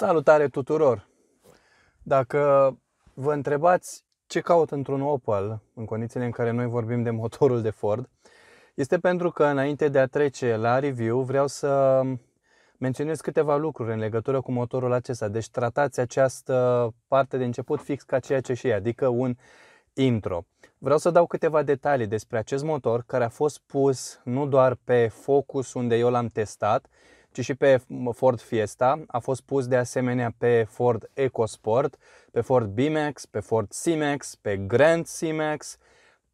Salutare tuturor! Dacă vă întrebați ce caut într-un Opel în condițiile în care noi vorbim de motorul de Ford, este pentru că înainte de a trece la review vreau să menționez câteva lucruri în legătură cu motorul acesta. Deci tratați această parte de început fix ca ceea ce și e, adică un intro. Vreau să dau câteva detalii despre acest motor care a fost pus nu doar pe Focus unde eu l-am testat, ci și pe Ford Fiesta, a fost pus de asemenea pe Ford EcoSport, pe Ford B-Max, pe Ford C-Max, pe Grand C-Max,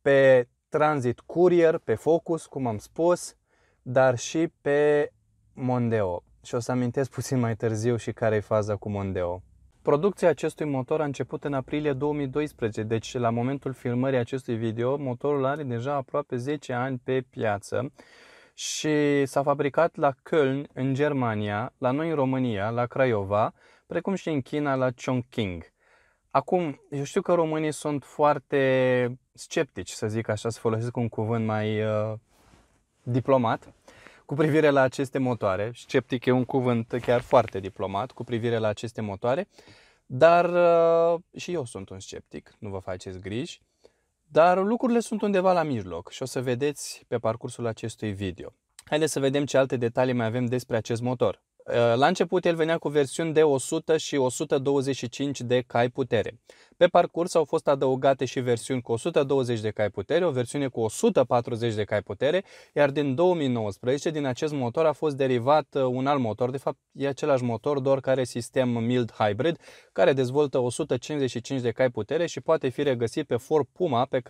pe Transit Courier, pe Focus, cum am spus, dar și pe Mondeo. Și o să amintesc puțin mai târziu și care e faza cu Mondeo. Producția acestui motor a început în aprilie 2012, deci la momentul filmării acestui video, motorul are deja aproape 10 ani pe piață. Și s-a fabricat la Köln, în Germania, la noi în România, la Craiova, precum și în China, la Chongqing. Acum, eu știu că românii sunt foarte sceptici, să zic așa, să folosesc un cuvânt mai diplomat, cu privire la aceste motoare. Sceptic e un cuvânt chiar foarte diplomat cu privire la aceste motoare, dar și eu sunt un sceptic, nu vă faceți griji. Dar lucrurile sunt undeva la mijloc și o să vedeți pe parcursul acestui video. Haideți să vedem ce alte detalii mai avem despre acest motor. La început el venea cu versiuni de 100 și 125 de cai putere. Pe parcurs au fost adăugate și versiuni cu 120 de cai putere, o versiune cu 140 de cai putere, iar din 2019 din acest motor a fost derivat un alt motor, de fapt e același motor, doar care sistem mild hybrid, care dezvoltă 155 de cai putere și poate fi regăsit pe Ford Puma, pe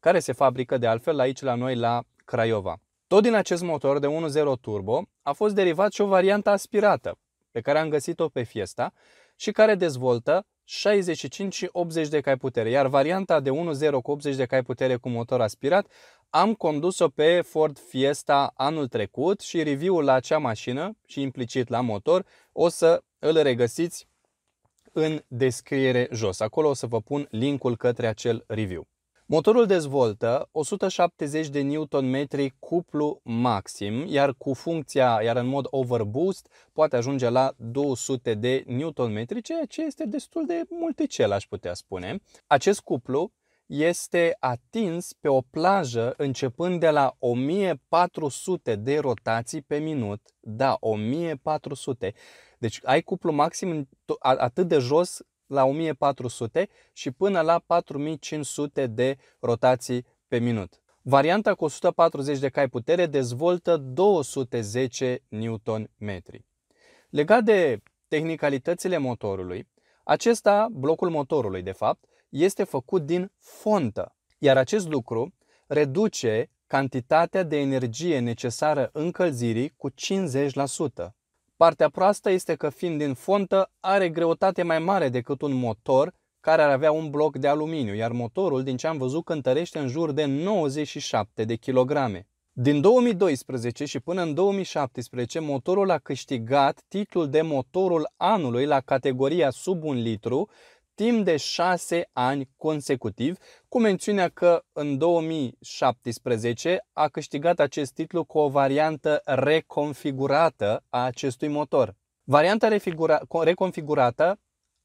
care se fabrică de altfel aici la noi la Craiova. Tot din acest motor de 1.0 turbo a fost derivat și o variantă aspirată, pe care am găsit-o pe Fiesta și care dezvoltă 65 și 80 de cai putere, iar varianta de 1.0 cu 80 de cai putere cu motor aspirat am condus-o pe Ford Fiesta anul trecut și review-ul la acea mașină și implicit la motor o să îl regăsiți în descriere jos. Acolo o să vă pun link-ul către acel review. Motorul dezvoltă 170 de Nm cuplu maxim, iar cu funcția, iar în mod overboost, poate ajunge la 200 de Nm, ceea ce este destul de multicel, aș putea spune. Acest cuplu este atins pe o plajă începând de la 1400 de rotații pe minut. Da, 1400. Deci ai cuplu maxim atât de jos la 1400 și până la 4500 de rotații pe minut. Varianta cu 140 de cai putere dezvoltă 210 Nm. Legat de tehnicalitățile motorului, acesta, blocul motorului de fapt, este făcut din fontă, iar acest lucru reduce cantitatea de energie necesară încălzirii cu 50%. Partea proastă este că fiind din fontă are greutate mai mare decât un motor care ar avea un bloc de aluminiu, iar motorul, din ce am văzut, cântărește în jur de 97 de kilograme. Din 2012 și până în 2017, motorul a câștigat titlul de motorul anului la categoria sub 1 litru timp de 6 ani consecutiv, cu mențiunea că în 2017 a câștigat acest titlu cu o variantă reconfigurată a acestui motor. Varianta reconfigurată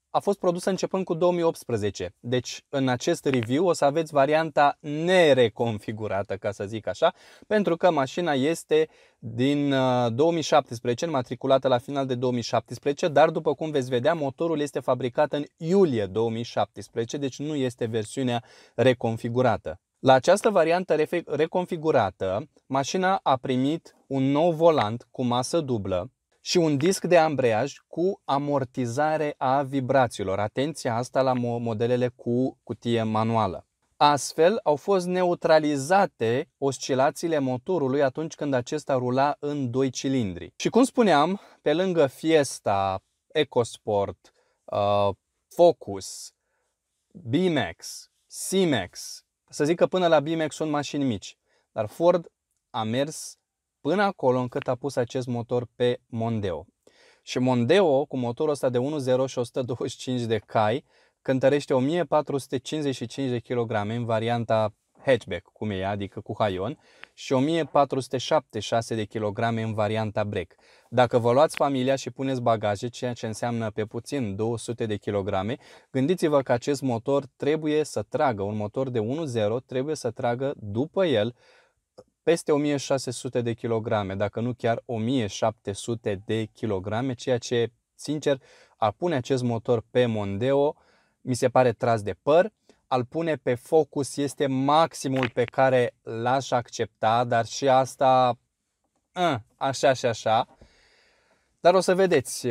a fost produsă începând cu 2018, deci în acest review o să aveți varianta nereconfigurată, ca să zic așa, pentru că mașina este din 2017, înmatriculată la final de 2017, dar după cum veți vedea, motorul este fabricat în iulie 2017, deci nu este versiunea reconfigurată. La această variantă reconfigurată, mașina a primit un nou volant cu masă dublă și un disc de ambreiaj cu amortizare a vibrațiilor. Atenție asta la modelele cu cutie manuală. Astfel au fost neutralizate oscilațiile motorului atunci când acesta rula în 2 cilindri. Și cum spuneam, pe lângă Fiesta, EcoSport, Focus, B-Max, C-Max, să zic că până la B-Max sunt mașini mici, dar Ford a mers până acolo încât a pus acest motor pe Mondeo. Și Mondeo, cu motorul ăsta de 1.0 și 125 de cai, cântărește 1455 de kg în varianta hatchback, cum e ea, adică cu haion, și 1476 de kg în varianta break. Dacă vă luați familia și puneți bagaje, ceea ce înseamnă pe puțin 200 de kg, gândiți-vă că acest motor trebuie să tragă, un motor de 1.0 trebuie să tragă după el peste 1600 de kg, dacă nu chiar 1700 de kg, ceea ce, sincer, a pune acest motor pe Mondeo mi se pare tras de păr, al pune pe Focus este maximul pe care l-aș accepta, dar și asta, așa și așa. Dar o să vedeți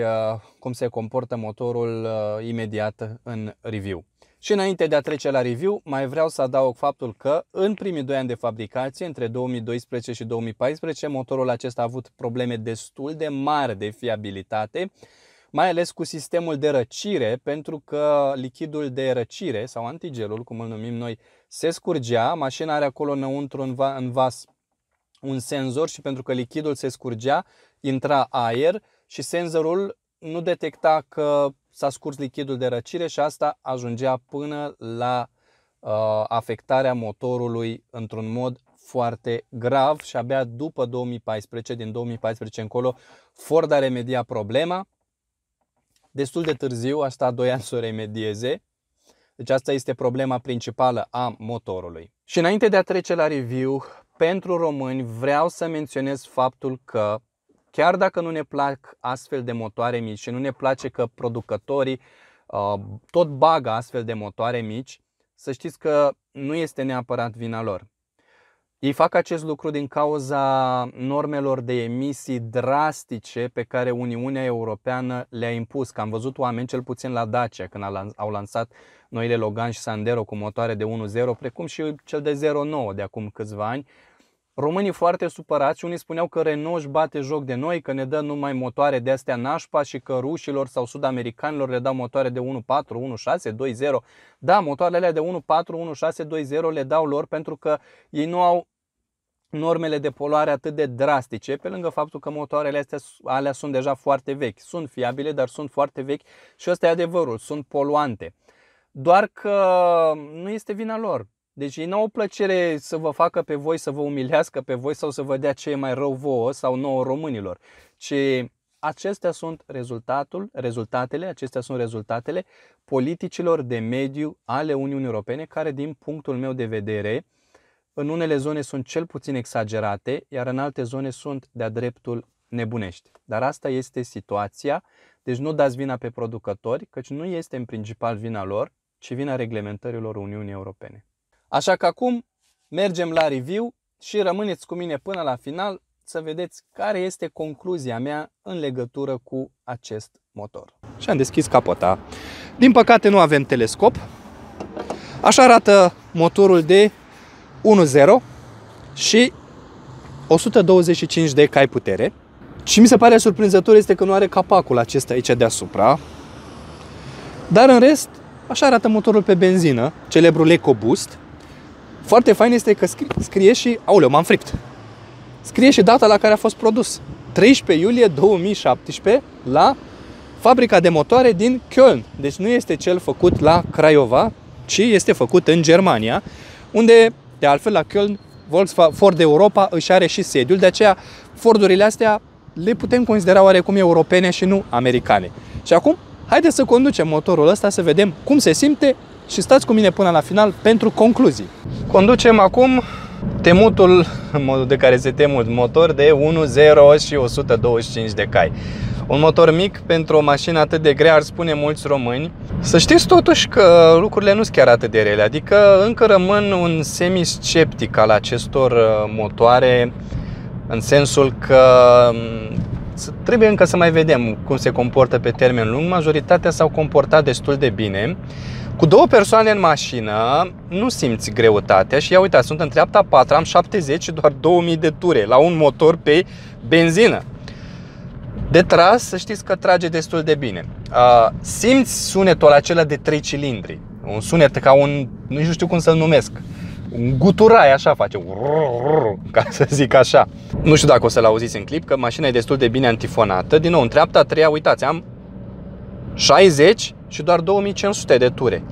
cum se comportă motorul imediat în review. Și înainte de a trece la review, mai vreau să adaug faptul că în primii 2 ani de fabricație, între 2012 și 2014, motorul acesta a avut probleme destul de mari de fiabilitate, mai ales cu sistemul de răcire, pentru că lichidul de răcire, sau antigelul, cum îl numim noi, se scurgea. Mașina are acolo înăuntru, în vas, un senzor și pentru că lichidul se scurgea, intra aer și senzorul nu detecta că s-a scurs lichidul de răcire și asta ajungea până la afectarea motorului într-un mod foarte grav și abia după 2014, din 2014 încolo, Ford a remediat problema. Destul de târziu, a stat 2 ani să o remedieze. Deci asta este problema principală a motorului. Și înainte de a trece la review, pentru români vreau să menționez faptul că chiar dacă nu ne plac astfel de motoare mici și nu ne place că producătorii tot bagă astfel de motoare mici, să știți că nu este neapărat vina lor. Ei fac acest lucru din cauza normelor de emisii drastice pe care Uniunea Europeană le-a impus. Că am văzut oameni, cel puțin la Dacia, când au lansat noile Logan și Sandero cu motoare de 1.0, precum și cel de 0.9 de acum câțiva ani, românii foarte supărați, unii spuneau că Renault își bate joc de noi, că ne dă numai motoare de astea nașpa și că rușilor sau sud-americanilor le dau motoare de 1.4, 1.6, 2.0. Da, motoarele alea de 1.4, 1.6, 2.0 le dau lor pentru că ei nu au normele de poluare atât de drastice, pe lângă faptul că motoarele astea alea sunt deja foarte vechi. Sunt fiabile, dar sunt foarte vechi și ăsta e adevărul, sunt poluante. Doar că nu este vina lor. Deci ei nu au plăcere să vă facă pe voi, să vă umilească pe voi sau să vă dea ce e mai rău vouă sau nouă românilor. Ci acestea sunt rezultatele politicilor de mediu ale Uniunii Europene, care din punctul meu de vedere, în unele zone sunt cel puțin exagerate, iar în alte zone sunt de-a dreptul nebunești. Dar asta este situația, deci nu dați vina pe producători, căci nu este în principal vina lor, ci vina reglementărilor Uniunii Europene. Așa că acum mergem la review și rămâneți cu mine până la final să vedeți care este concluzia mea în legătură cu acest motor. Și am deschis capota. Din păcate nu avem telescop. Așa arată motorul de 1.0 și 125 de cai putere. Și mi se pare surprinzător este că nu are capacul acesta aici deasupra. Dar în rest, așa arată motorul pe benzină, celebrul EcoBoost. Foarte fain este că scrie și... Aoleu, m-am fript! Scrie și data la care a fost produs. 13 iulie 2017 la fabrica de motoare din Köln. Deci nu este cel făcut la Craiova, ci este făcut în Germania, unde, de altfel, la Köln, Ford Europa își are și sediul. De aceea, Fordurile astea le putem considera oarecum europene și nu americane. Și acum, haideți să conducem motorul ăsta, să vedem cum se simte și stați cu mine până la final pentru concluzii. Conducem acum temutul, în modul de care se tem un motor de 1.0 și 125 de cai. Un motor mic pentru o mașină atât de grea, ar spune mulți români. Să știți totuși că lucrurile nu sunt chiar atât de rele, adică încă rămân un semi-sceptic al acestor motoare, în sensul că trebuie încă să mai vedem cum se comportă pe termen lung. Majoritatea s-au comportat destul de bine. Cu 2 persoane în mașină nu simți greutatea și ia uitați, sunt în treapta 4, am 70 și doar 2000 de ture la un motor pe benzină. De tras, să știți că trage destul de bine. Simți sunetul acela de 3 cilindri, un sunet ca un, nu știu cum să-l numesc, un guturai, așa face, ca să zic așa. Nu știu dacă o să-l auziți în clip, că mașina e destul de bine antifonată. Din nou, în treapta 3, uitați, am 60 și doar 2500 de ture.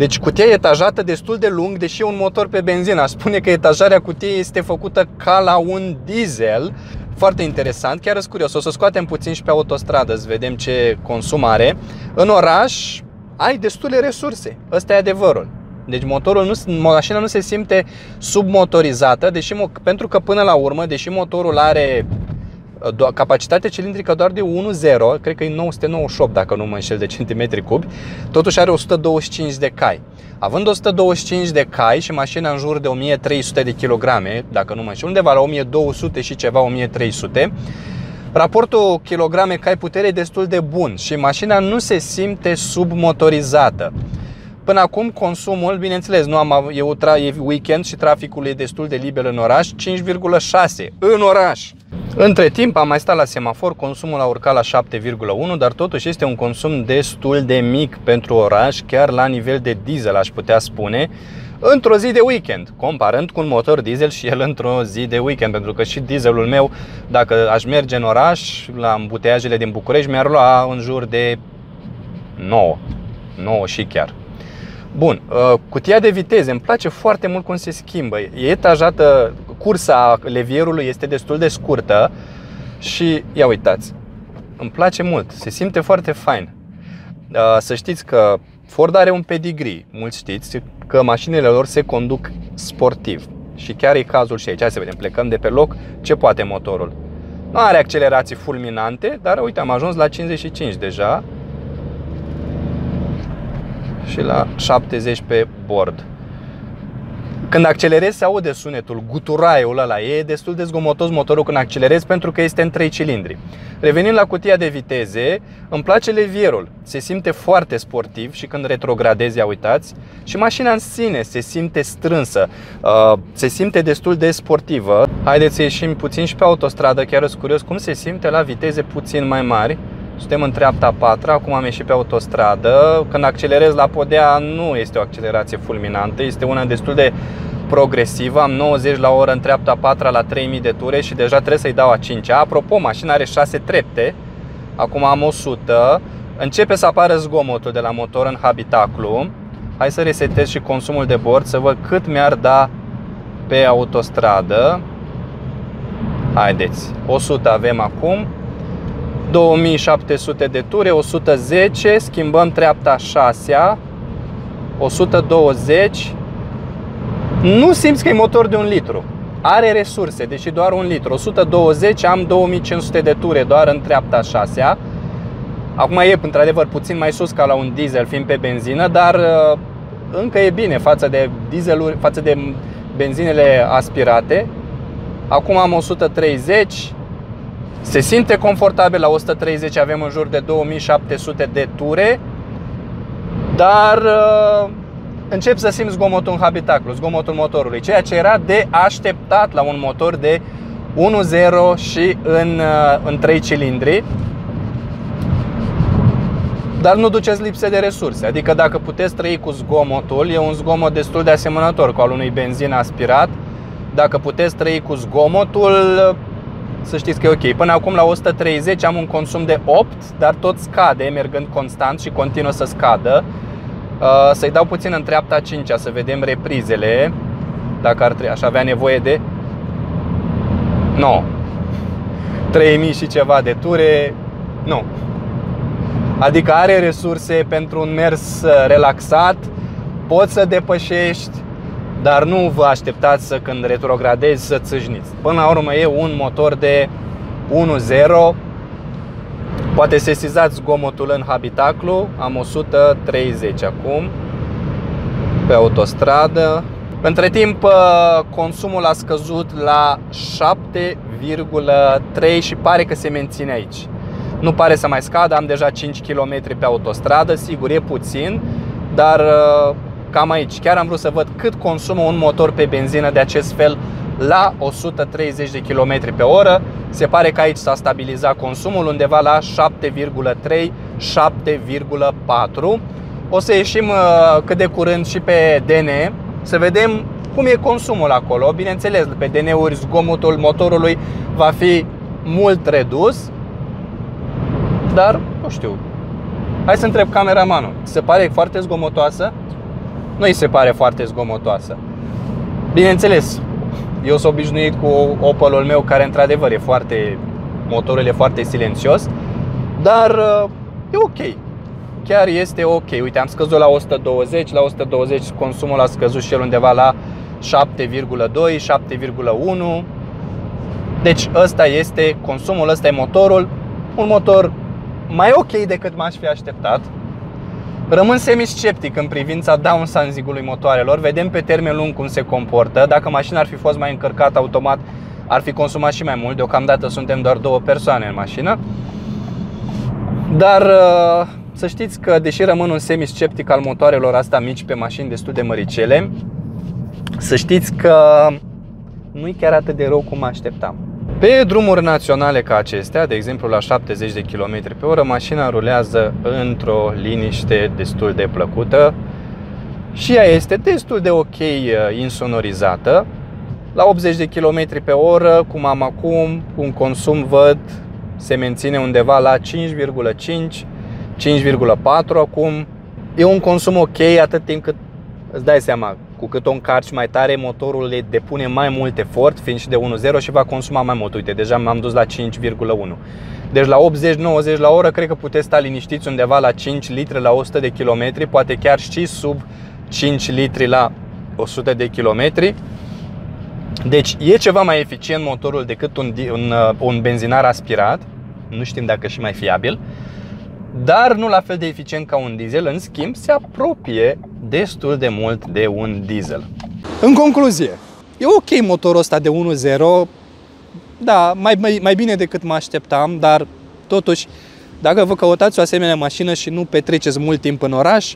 Deci cutia e etajată destul de lung, deși e un motor pe benzină. Aș spune că etajarea cutiei este făcută ca la un diesel. Foarte interesant, chiar sunt curios. O să scoatem puțin și pe autostradă, să vedem ce consum are. În oraș ai destule resurse, ăsta e adevărul. Deci motorul mașina nu se simte submotorizată, deși, pentru că până la urmă, deși motorul are capacitate cilindrică doar de 1.0, cred că e 998 dacă nu mă înșel de centimetri cubi, totuși are 125 de cai. Având 125 de cai și mașina în jur de 1300 de kilograme, dacă nu mă înșel, undeva la 1200 și ceva, 1300, raportul kilograme-cai putere e destul de bun și mașina nu se simte submotorizată. Până acum consumul, bineînțeles, e weekend și traficul e destul de liber în oraș, 5,6 în oraș. Între timp am mai stat la semafor, consumul a urcat la 7,1, dar totuși este un consum destul de mic pentru oraș, chiar la nivel de diesel aș putea spune, într-o zi de weekend, comparând cu un motor diesel și el într-o zi de weekend, pentru că și dieselul meu, dacă aș merge în oraș, la ambuteiajele din București, mi-ar lua în jur de 9 și chiar. Bun, cutia de viteze, îmi place foarte mult cum se schimbă. E etajată, cursa levierului este destul de scurtă și ia uitați, îmi place mult, se simte foarte fain. Să știți că Ford are un pedigree, mulți știți că mașinile lor se conduc sportiv și chiar e cazul și aici. Hai să vedem, plecăm de pe loc, ce poate motorul. Nu are accelerații fulminante, dar uite, am ajuns la 55 deja. Și la 70 pe bord. Când accelerezi se aude sunetul, guturaiul ăla. E destul de zgomotos motorul când accelerezi, pentru că este în 3 cilindri. Revenind la cutia de viteze, îmi place levierul. Se simte foarte sportiv și când retrogradezi, ia uitați. Și mașina în sine se simte strânsă, se simte destul de sportivă. Haideți să ieșim puțin și pe autostradă, chiar sunt curios cum se simte la viteze puțin mai mari. Suntem în treapta 4, acum am ieșit pe autostradă. Când accelerez la podea nu este o accelerație fulminantă, este una destul de progresivă. Am 90 la oră în treapta 4 la 3000 de ture și deja trebuie să-i dau a 5-a. Apropo, mașina are 6 trepte, acum am 100. Începe să apară zgomotul de la motor în habitaclu. Hai să resetez și consumul de bord să văd cât mi-ar da pe autostradă. Haideți, 100 avem acum. 2700 de ture, 110, schimbăm treapta 6-a, 120, nu simți că e motor de 1 litru, are resurse, deși doar 1 litru, 120, am 2500 de ture doar în treapta 6-a, acum e într-adevăr puțin mai sus ca la un diesel fiind pe benzină, dar încă e bine față de dieseluri, față de benzinele aspirate, acum am 130. Se simte confortabil la 130, avem în jur de 2700 de ture, dar încep să simți zgomotul în habitaclu, zgomotul motorului, ceea ce era de așteptat la un motor de 1.0 și în 3 cilindri. Dar nu duceți lipsă de resurse, adică dacă puteți trăi cu zgomotul, e un zgomot destul de asemănător cu al unui benzin aspirat, dacă puteți trăi cu zgomotul, să știți că e ok. Până acum la 130 am un consum de 8, dar tot scade, mergând constant și continuă să scadă. Să-i dau puțin în treapta 5-a, să vedem reprizele, dacă aș avea nevoie de 3000 și ceva de ture, nu. Adică are resurse pentru un mers relaxat, poți să depășești, dar nu vă așteptați să, când retrogradezi, să țâșniți. Până la urmă e un motor de 1.0. Poate sesizați zgomotul în habitaclu. Am 130 acum pe autostradă. Între timp consumul a scăzut la 7,3 și pare că se menține aici. Nu pare să mai scadă, am deja 5 km pe autostradă. Sigur, e puțin, dar cam aici. Chiar am vrut să văd cât consumă un motor pe benzină de acest fel la 130 de km pe oră. Se pare că aici s-a stabilizat consumul undeva la 7,3, 7,4. O să ieșim cât de curând și pe DN să vedem cum e consumul acolo. Bineînțeles, pe DN-uri zgomotul motorului va fi mult redus, dar nu știu. Hai să întreb cameramanul. Se pare foarte zgomotoasă? nu îi se pare foarte zgomotoasă. Bineînțeles, eu sunt obișnuit cu Opelul meu, care într-adevăr e foarte, motorul e foarte silențios, dar e ok. Chiar este ok. Uite, am scăzut la 120, la 120 consumul a scăzut și el undeva la 7,2, 7,1. Deci ăsta este consumul, ăsta e motorul. Un motor mai ok decât m-aș fi așteptat. Rămân semi-sceptic în privința downsizing-ului motoarelor. Vedem pe termen lung cum se comportă. Dacă mașina ar fi fost mai încărcată automat, ar fi consumat și mai mult. Deocamdată suntem doar două persoane în mașină. Dar să știți că, deși rămân un semi-sceptic al motoarelor astea mici pe mașini destul de măricele, să știți că nu-i chiar atât de rău cum mă așteptam. Pe drumuri naționale ca acestea, de exemplu la 70 de km pe oră, mașina rulează într-o liniște destul de plăcută și ea este destul de ok insonorizată. La 80 de km pe oră, cum am acum, un consum văd se menține undeva la 5,5, 5,4 acum. E un consum ok atât timp cât, îți dai seama, cu cât o încarci mai tare, motorul le depune mai mult efort, fiind și de 1.0 și va consuma mai mult. Uite, deja m-am dus la 5,1. Deci la 80-90 la oră, cred că puteți sta liniștiți undeva la 5 litri la 100 de kilometri, poate chiar și sub 5 litri la 100 de kilometri. Deci e ceva mai eficient motorul decât un benzinar aspirat. Nu știm dacă și mai fiabil, dar nu la fel de eficient ca un diesel. În schimb, se apropie destul de mult de un diesel. În concluzie, e ok motorul ăsta de 1.0, da, mai bine decât mă așteptam, dar totuși, dacă vă căutați o asemenea mașină și nu petreceți mult timp în oraș,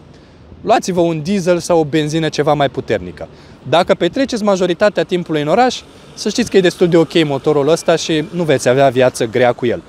luați-vă un diesel sau o benzină ceva mai puternică. Dacă petreceți majoritatea timpului în oraș, să știți că e destul de ok motorul ăsta și nu veți avea viață grea cu el.